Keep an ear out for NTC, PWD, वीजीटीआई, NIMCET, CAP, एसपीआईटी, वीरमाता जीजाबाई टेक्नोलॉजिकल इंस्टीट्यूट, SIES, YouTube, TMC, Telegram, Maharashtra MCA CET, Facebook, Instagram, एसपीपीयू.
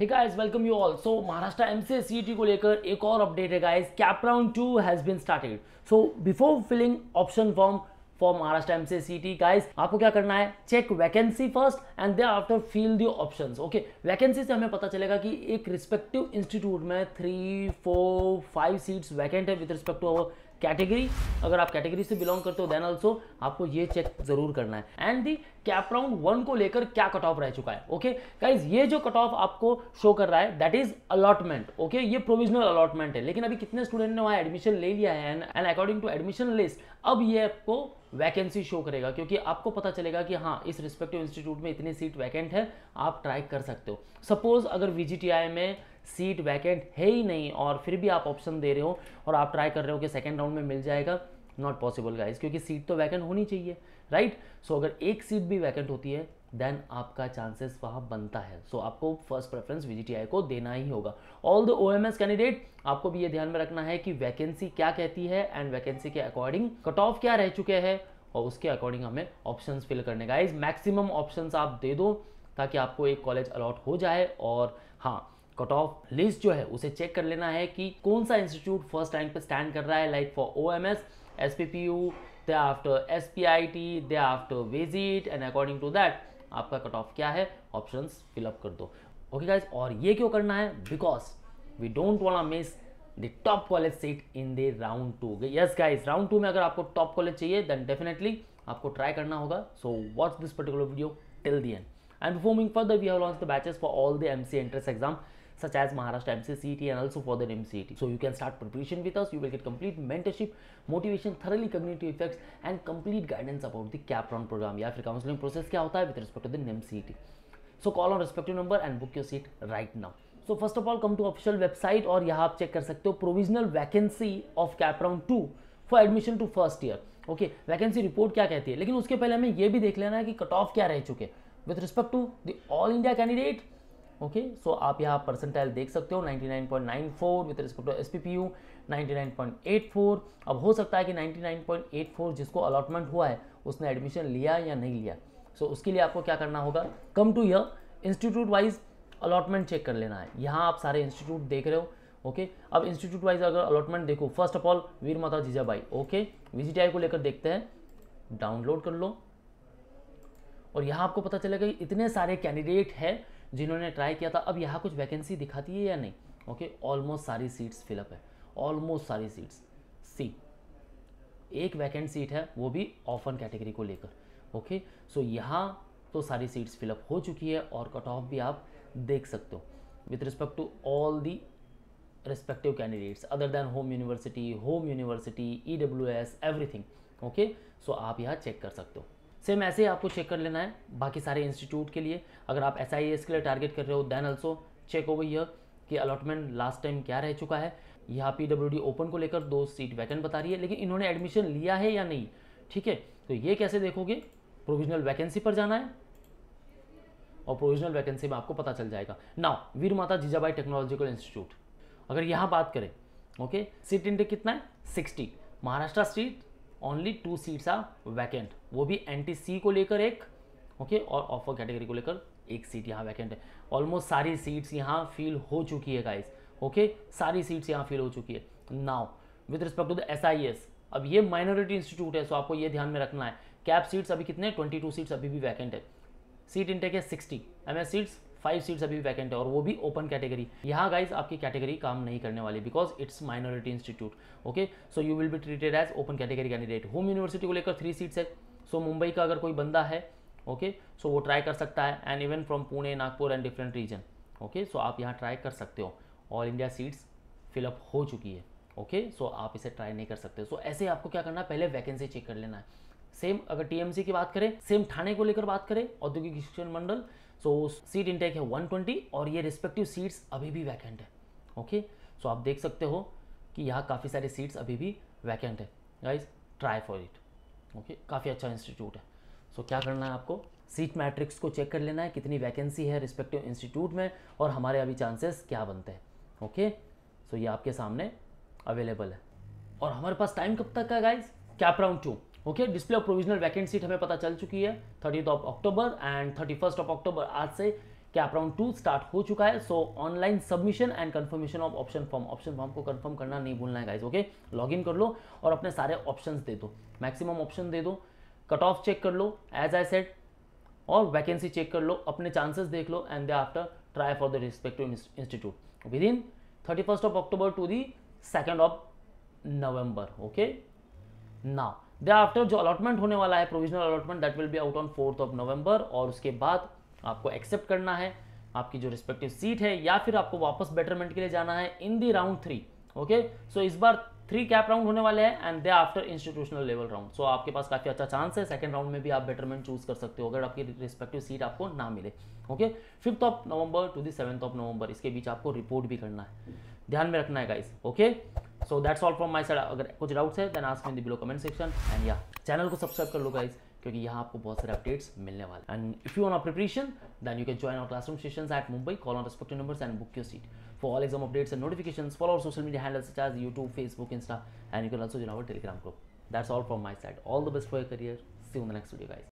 Hey guys, welcome you all. So Maharashtra MCA CET को लेकर एक और अपडेट है guys. Cap round 2 has been started. So before filling option form for Maharashtra MCA CET guys, आपको क्या करना है, check vacancy first and thereafter fill the options. Okay, vacancy से हमें पता चलेगा कि एक रिस्पेक्टिव इंस्टीट्यूट में 3, 4, 5 सीट्स वैकेंट है with respect to our category. अगर आप कैटेगरी से बिलोंग करते हो देन ऑल्सो आपको ये चेक जरूर करना है। एंड दी कैप राउंड 1 को लेकर क्या कट ऑफ रह चुका है। ओके गाइज, ये जो कट ऑफ आपको शो कर रहा है दैट इज अलॉटमेंट। ओके, ये प्रोविजनल अलॉटमेंट है, लेकिन अभी कितने स्टूडेंट ने वहाँ एडमिशन ले लिया है and according to admission list अब ये आपको वैकेंसी शो करेगा, क्योंकि आपको पता चलेगा कि हाँ इस रिस्पेक्टिव इंस्टीट्यूट में इतनी सीट वैकेंट है, आप ट्राई कर सकते हो। सपोज अगर वीजीटीआई में सीट वैकेंट है ही नहीं और फिर भी आप ऑप्शन दे रहे हो और आप ट्राई कर रहे हो कि सेकेंड राउंड में मिल जाएगा, नॉट पॉसिबल गाइज, क्योंकि सीट तो वैकेंट होनी चाहिए, राइट। सो अगर एक सीट भी वैकेंट होती है देन आपका चांसेस वहाँ बनता है। सो आपको फर्स्ट प्रेफरेंस वीजीटीआई को देना ही होगा। ऑल द ओएमएस कैंडिडेट, आपको भी ये ध्यान में रखना है कि वैकेंसी क्या कहती है एंड वैकेंसी के अकॉर्डिंग कट ऑफ क्या रह चुके हैं और उसके अकॉर्डिंग हमें ऑप्शंस फिल करने गाइज। मैक्सिमम ऑप्शंस आप दे दो ताकि आपको एक कॉलेज अलॉट हो जाए। और हाँ, कट ऑफ लिस्ट जो है उसे चेक कर लेना है कि कौन सा इंस्टीट्यूट फर्स्ट रैंक पे स्टैंड कर रहा है, like for OMS एसपीपीयू, they after एसपीआईटी, they after visit, and according to that आपका कट ऑफ क्या है, ऑप्शंस फिलअप कर दो। ओके गाइज, और ये क्यों करना है, because we don't want to miss the top college seat in the round 2। Yes guys, round 2 में अगर आपको टॉप कॉलेज चाहिए देन डेफिनेटली आपको ट्राई करना होगा। So watch this particular video till the end. And before moving further, we have launched the batches for all the MCA Entrance exam, such as Maharashtra MCA CET and also for the NIMCET. So you can start preparation with us. You will get complete mentorship, motivation, thoroughly cognitive effects, and complete guidance about the CAP round program. या फिर counseling process क्या होता है with respect to the NIMCET. So call on respective number and book your seat right now. So first of all, come to official website और यहाँ आप check कर सकते हो provisional vacancy of CAP round 2 for admission to first year. Okay, vacancy report क्या कहती है, लेकिन उसके पहले हमें ये भी देख लेना है कि कट ऑफ क्या रह चुके हैं with respect to the all India candidate. Okay, so आप यहाँ परसेंटाइल देख सकते हो 99.94 विथ रिस्पेक्ट टू एसपीपीयू 99.84। अब हो सकता है कि 99.84 जिसको अलॉटमेंट हुआ है उसने एडमिशन लिया या नहीं लिया। सो उसके लिए आपको क्या करना होगा, come to here institute wise allotment check कर लेना है। यहाँ आप सारे इंस्टीट्यूट देख रहे हो। ओके अब इंस्टीट्यूट वाइज अगर अलॉटमेंट देखो, first of all Veermata Jijabai. Okay, वीजीटीआई को लेकर देखते हैं, डाउनलोड कर लो और यहाँ आपको पता चलेगा कि इतने सारे कैंडिडेट हैं जिन्होंने ट्राई किया था। अब यहाँ कुछ वैकेंसी दिखाती है या नहीं। ओके, ऑलमोस्ट सारी सीट्स फिलअप है, ऑलमोस्ट सारी सीट्स। सी एक वैकेंट सीट है, वो भी ऑफन कैटेगरी को लेकर। ओके सो यहाँ तो सारी सीट्स फिलअप हो चुकी है और कट ऑफ भी आप देख सकते हो with respect to all the respective candidates other then home university EWS everything. Okay so आप यहाँ चेक कर सकते हो। सेम ऐसे ही आपको चेक कर लेना है बाकी सारे इंस्टीट्यूट के लिए। अगर आप SIES के लिए टारगेट कर रहे हो then also check over here कि अलॉटमेंट लास्ट टाइम क्या रह चुका है। यहाँ PWD ओपन को लेकर 2 सीट वैकेंट बता रही है, लेकिन इन्होंने एडमिशन लिया है या नहीं। ठीक है, तो ये कैसे देखोगे, प्रोविजनल वैकेंसी पर जाना है और प्रोविजनल वैकेंसी में आपको पता चल जाएगा। Now वीरमाता जीजाबाई टेक्नोलॉजिकल इंस्टीट्यूट, अगर यहाँ बात करें, ओके सीट इंटेक कितना है 60। Maharashtra state only 2 seats are vacant, वो भी NTC को लेकर एक, ओके और ऑफर कैटेगरी को लेकर 1 सीट यहाँ वैकेंट है। ऑलमोस्ट सारी सीट्स यहाँ फिल हो चुकी है गाइस। ओके सारी सीट्स यहाँ फिल हो चुकी है। Now with respect to the SIES, अब ये माइनॉरिटी इंस्टीट्यूट है सो आपको ये ध्यान में रखना है। कैप सीट्स अभी कितने 22 सीट्स अभी भी वैकेंट है, सीट इंटेक है 60। MS सीट्स 5 सीट्स अभी भी वैकेंट है और वो भी ओपन कैटेगरी। यहाँ गाइज आपकी कैटेगरी काम नहीं करने वाली because it's minority institute. Okay so you will be treated as open category candidate. Home university को लेकर 3 सीट्स है। सो मुंबई का अगर कोई बंदा है, ओके सो वो ट्राई कर सकता है and even from Pune Nagpur and different region. Okay so आप यहाँ ट्राई कर सकते हो। ऑल इंडिया सीट्स फिलअप हो चुकी है। ओके सो आप इसे ट्राई नहीं कर सकते। सो ऐसे आपको क्या करना है, पहले वैकेंसी चेक कर लेना है। सेम अगर TMC की बात करें, सेम ठाणे को लेकर बात करें औद्योगिक शिक्षण मंडल, सो सीट इंटेक है 120 और ये रिस्पेक्टिव सीट्स अभी भी वैकेंट है। ओके सो आप देख सकते हो कि यहाँ काफ़ी सारे सीट्स अभी भी वैकेंट है guys, try for it. Okay काफ़ी अच्छा इंस्टीट्यूट है। सो क्या करना है आपको, सीट मैट्रिक्स को चेक कर लेना है कितनी वैकेंसी है रिस्पेक्टिव इंस्टीट्यूट में और हमारे अभी चांसेस क्या बनते हैं। ओके सो ये आपके सामने अवेलेबल है और हमारे पास टाइम कब तक का guys, cap round 2। Okay display of provisional vacant seat हमें पता चल चुकी है 30 of October and 31 of October. आज से कैप राउंड 2 स्टार्ट हो चुका है। So online submission and confirmation of option form को कंफर्म करना नहीं भूलना है गाइज। ओके, लॉग इन कर लो और अपने सारे ऑप्शंस दे दो, मैक्सिमम ऑप्शन दे दो, कट ऑफ चेक कर लो एज आई सेड, और वैकेंसी चेक कर लो, अपने चांसेस देख लो and thereafter try for the respective institute within 31 of October to the 2 of November. Okay, now thereafter जो अलॉटमेंट होने वाला है provisional allotment that will be out on 4 of November, और उसके बाद आपको एक्सेप्ट करना है आपकी जो रिस्पेक्टिव सीट है, या फिर आपको वापस बेटरमेंट के लिए जाना है in the round 3। Okay, so इस बार 3 कैप राउंड होने वाले हैं and thereafter institutional level round. So आपके पास काफ़ी अच्छा चांस है, सेकंड राउंड में भी आप बेटरमेंट चूज कर सकते हो अगर आपकी रिस्पेक्टिव सीट आपको ना मिले। Okay, 5 of November to the 7 of November, इसके बीच आपको रिपोर्ट भी करना है, ध्यान में रखना है guys. Okay, so that's all from my side. अगर कुछ डाउट्स है then ask me in the below comment section and या चैनल को सब्सक्राइब कर लो गाइज, क्योंकि यहाँ आपको बहुत सारे अपडेट्स मिलने वाले। And if you want a preparation then you can join our classroom sessions at Mumbai, call on respective numbers and book your seat. For all exam updates and notifications, follow our social media handles such as YouTube, Facebook, Insta, and you can also join our Telegram group. That's all from my side. All the best for your career. See you in the next video, guys.